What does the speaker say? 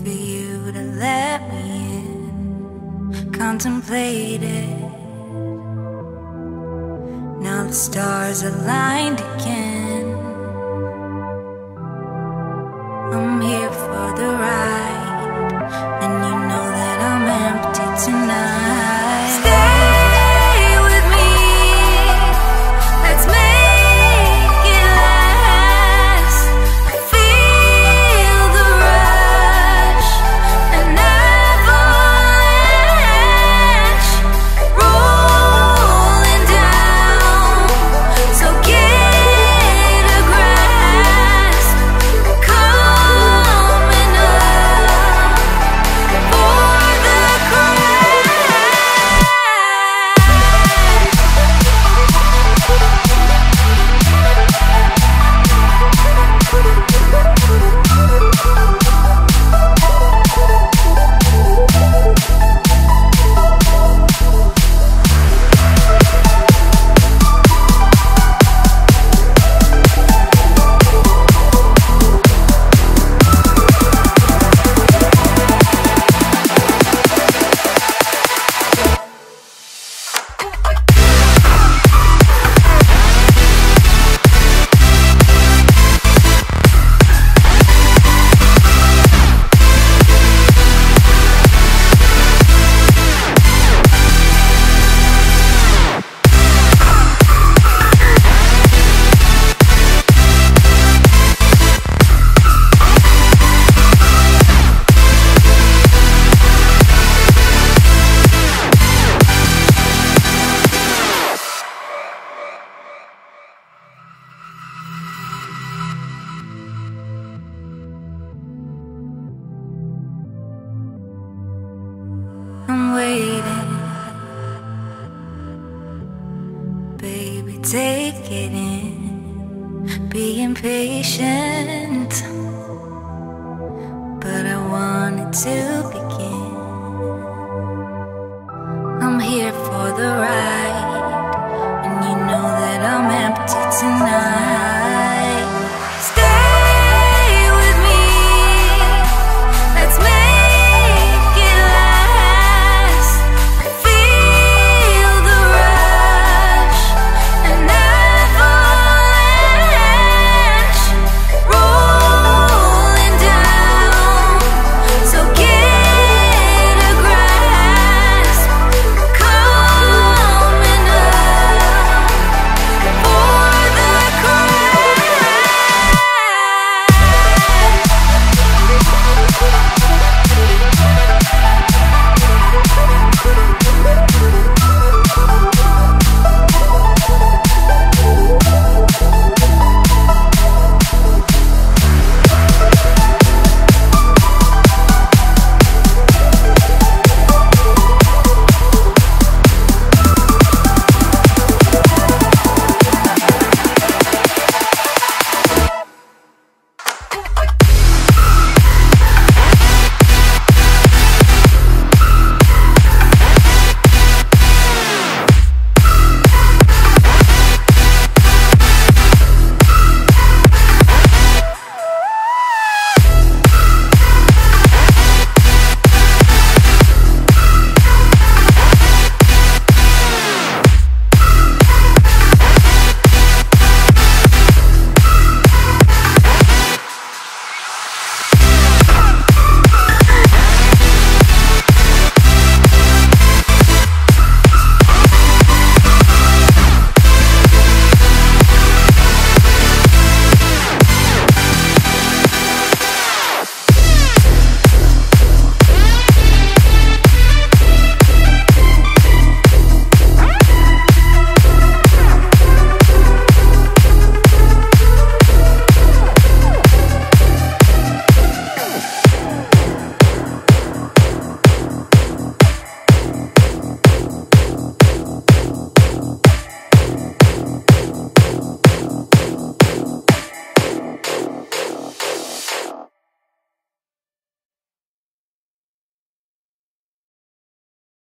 for you to let me in. Contemplate it. Now the stars aligned again. I'm here for the ride, and you know that I'm empty tonight. Stay with me, let's make it last. I feel the rush, and avalanche rolling down, so get a grasp. We're coming up for the Baby, take it in, be impatient.